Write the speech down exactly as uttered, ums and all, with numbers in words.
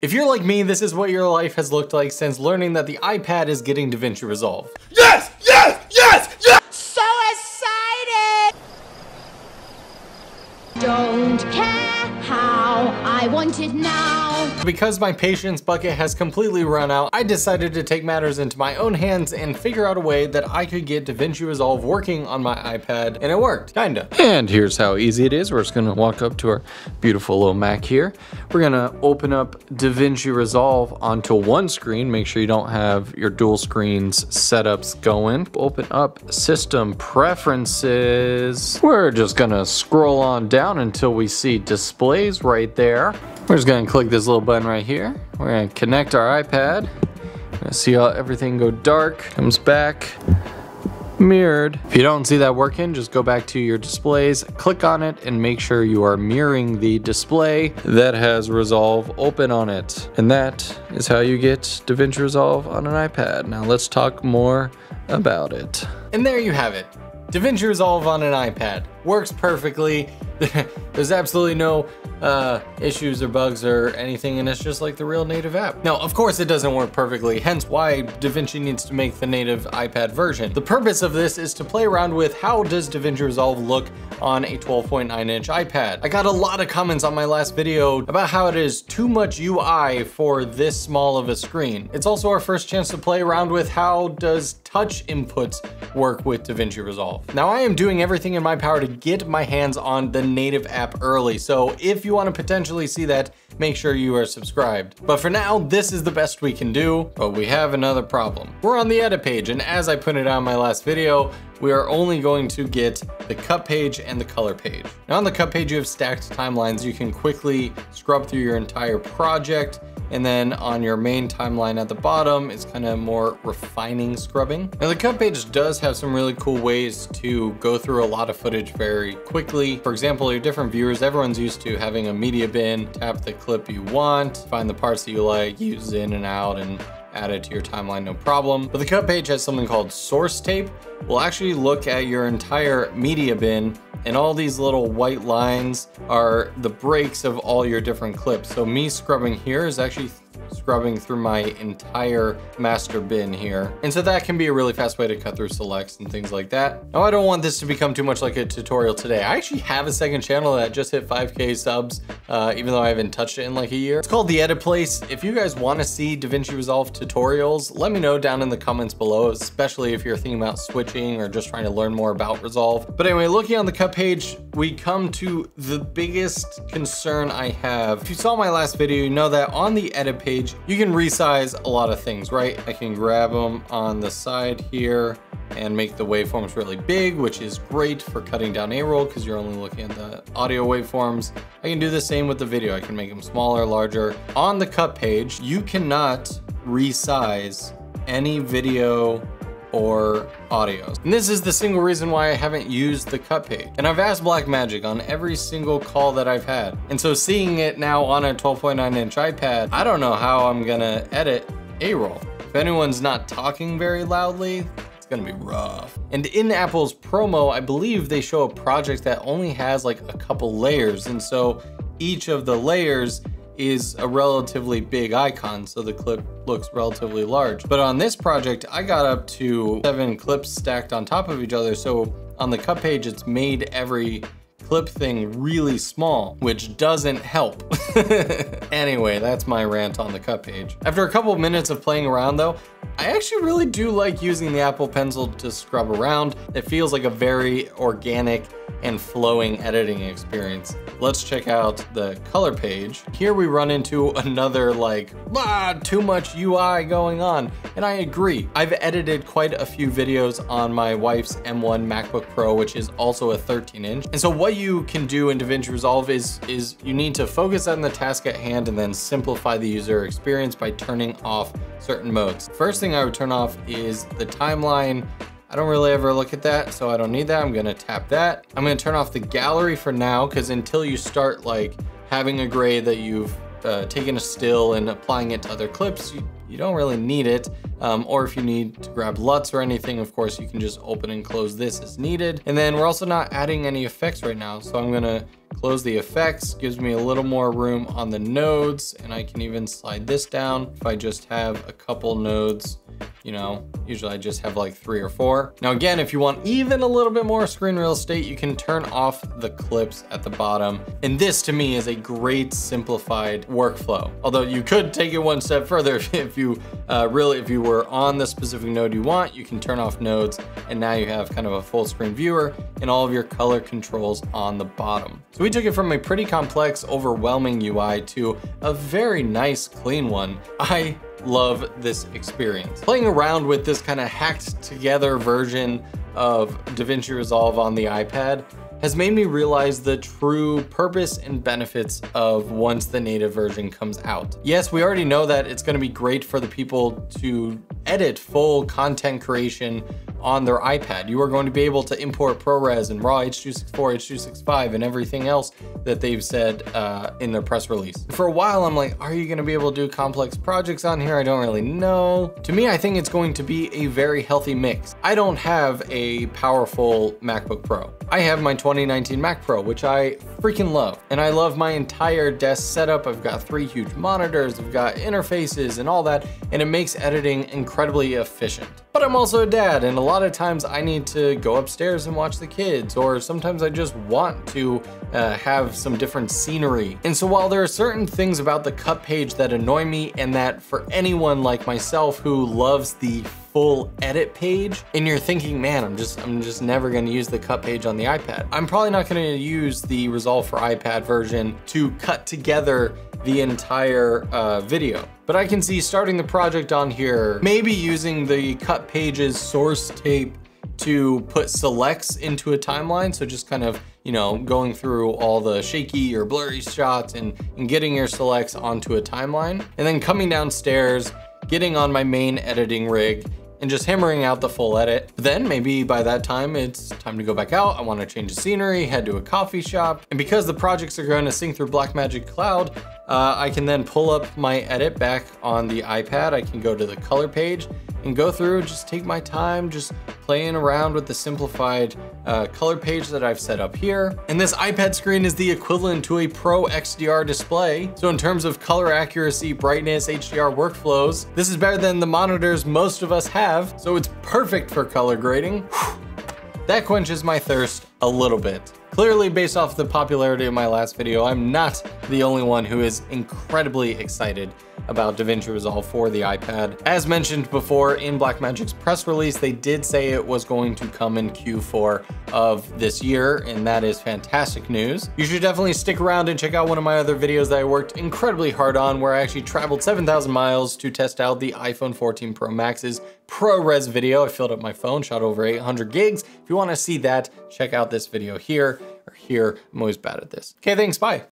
If you're like me, this is what your life has looked like since learning that the iPad is getting DaVinci Resolve. Yes! Yes! Yes! Yes! So excited! Don't care how I want it now. Because my patience bucket has completely run out, I decided to take matters into my own hands and figure out a way that I could get DaVinci Resolve working on my iPad, and it worked, kinda. And here's how easy it is. We're just gonna walk up to our beautiful little Mac here. We're gonna open up DaVinci Resolve onto one screen. Make sure you don't have your dual screens setups going. Open up System Preferences. We're just gonna scroll on down until we see Displays right there. We're just gonna click this little button right here. We're gonna connect our iPad. Let's see how everything go dark. Comes back. Mirrored. If you don't see that working, just go back to your displays, click on it, and make sure you are mirroring the display that has Resolve open on it. And that is how you get DaVinci Resolve on an iPad. Now let's talk more about it. And there you have it. DaVinci Resolve on an iPad. Works perfectly. There's absolutely no uh, issues or bugs or anything, and it's just like the real native app. Now, of course, it doesn't work perfectly, hence why DaVinci needs to make the native iPad version. The purpose of this is to play around with how does DaVinci Resolve look on a twelve point nine inch iPad. I got a lot of comments on my last video about how it is too much U I for this small of a screen. It's also our first chance to play around with how does touch inputs work with DaVinci Resolve. Now, I am doing everything in my power to get my hands on the native app early, so if you want to potentially see that, make sure you are subscribed. But for now, this is the best we can do, but we have another problem. We're on the edit page, and as I pointed out in my last video, we are only going to get the cut page and the color page. Now on the cut page, you have stacked timelines. You can quickly scrub through your entire project, and then on your main timeline at the bottom, it's kind of more refining scrubbing. Now the cut page does have some really cool ways to go through a lot of footage very quickly. For example, your different viewers, everyone's used to having a media bin, tap the clip you want, find the parts that you like, use in and out, and add it to your timeline, no problem. But the cut page has something called source tape. We'll actually look at your entire media bin, and all these little white lines are the breaks of all your different clips. So me scrubbing here is actually scrubbing through my entire master bin here. And so that can be a really fast way to cut through selects and things like that. Now I don't want this to become too much like a tutorial today. I actually have a second channel that just hit five K subs, uh, even though I haven't touched it in like a year. It's called The Edit Place. If you guys wanna see DaVinci Resolve tutorials, let me know down in the comments below, especially if you're thinking about switching or just trying to learn more about Resolve. But anyway, looking on the cut page, we come to the biggest concern I have. If you saw my last video, you know that on the edit page, you can resize a lot of things, right? I can grab them on the side here and make the waveforms really big, which is great for cutting down A-roll because you're only looking at the audio waveforms. I can do the same with the video. I can make them smaller, larger. On the cut page, you cannot resize any video or audios. And this is the single reason why I haven't used the cut page. And I've asked Blackmagic on every single call that I've had. And so seeing it now on a twelve point nine inch iPad, I don't know how I'm gonna edit A-roll. If anyone's not talking very loudly, it's gonna be rough. And in Apple's promo, I believe they show a project that only has like a couple layers. And so each of the layers is a relatively big icon, so the clip looks relatively large. But on this project, I got up to seven clips stacked on top of each other, so on the cut page, it's made every clip thing really small, which doesn't help. Anyway, that's my rant on the cut page. After a couple of minutes of playing around though, I actually really do like using the Apple Pencil to scrub around. It feels like a very organic and flowing editing experience. Let's check out the color page. Here we run into another like, ah, too much U I going on. And I agree. I've edited quite a few videos on my wife's M one MacBook Pro, which is also a thirteen inch. And so what you can do in DaVinci Resolve is, is you need to focus on the task at hand and then simplify the user experience by turning off certain modes. First thing I would turn off is the timeline. I don't really ever look at that, so I don't need that. I'm gonna tap that. I'm gonna turn off the gallery for now, because until you start like having a gray that you've uh, taking a still and applying it to other clips, you, you don't really need it. Um, or if you need to grab LUTs or anything, of course, you can just open and close this as needed. And then we're also not adding any effects right now. So I'm gonna close the effects, gives me a little more room on the nodes, and I can even slide this down if I just have a couple nodes. You know, usually I just have like three or four. Now again, if you want even a little bit more screen real estate, you can turn off the clips at the bottom. And this to me is a great simplified workflow. Although you could take it one step further if you uh, really, if you were on the specific node you want, you can turn off nodes and now you have kind of a full screen viewer and all of your color controls on the bottom. So we took it from a pretty complex, overwhelming U I to a very nice, clean one. I love this experience. Playing around with this kind of hacked together version of DaVinci Resolve on the iPad has made me realize the true purpose and benefits of once the native version comes out. Yes, we already know that it's gonna be great for the people to edit full content creation on their iPad. You are going to be able to import ProRes and RAW, H two sixty-four, H two sixty-five, and everything else that they've said uh, in their press release. For a while, I'm like, are you gonna be able to do complex projects on here? I don't really know. To me, I think it's going to be a very healthy mix. I don't have a powerful MacBook Pro. I have my twenty nineteen Mac Pro, which I freaking love. And I love my entire desk setup. I've got three huge monitors, I've got interfaces and all that, and it makes editing incredibly efficient. But I'm also a dad, and a lot of times I need to go upstairs and watch the kids, or sometimes I just want to uh, have some different scenery. And so while there are certain things about the cut page that annoy me, and that for anyone like myself who loves the full edit page, and you're thinking, man, I'm just I'm just never gonna use the cut page on the iPad. I'm probably not gonna use the Resolve for iPad version to cut together the entire uh, video. But I can see starting the project on here, maybe using the cut pages source tape to put selects into a timeline. So just kind of, you know, going through all the shaky or blurry shots and, and getting your selects onto a timeline. And then coming downstairs, getting on my main editing rig, and just hammering out the full edit. But then maybe by that time, it's time to go back out. I wanna change the scenery, head to a coffee shop. And because the projects are gonna sync through Blackmagic Cloud, uh, I can then pull up my edit back on the iPad. I can go to the color page and go through, just take my time, just playing around with the simplified uh, color page that I've set up here. And this iPad screen is the equivalent to a Pro X D R display. So in terms of color accuracy, brightness, H D R workflows, this is better than the monitors most of us have. So it's perfect for color grading. That quenches my thirst a little bit. Clearly, based off the popularity of my last video, I'm not the only one who is incredibly excited about DaVinci Resolve for the iPad. As mentioned before, in Blackmagic's press release, they did say it was going to come in Q four of this year, and that is fantastic news. You should definitely stick around and check out one of my other videos that I worked incredibly hard on, where I actually traveled seven thousand miles to test out the iPhone fourteen Pro Max's ProRes video. I filled up my phone, shot over eight hundred gigs. If you wanna see that, check out this video here, or here. I'm always bad at this. Okay, thanks, bye.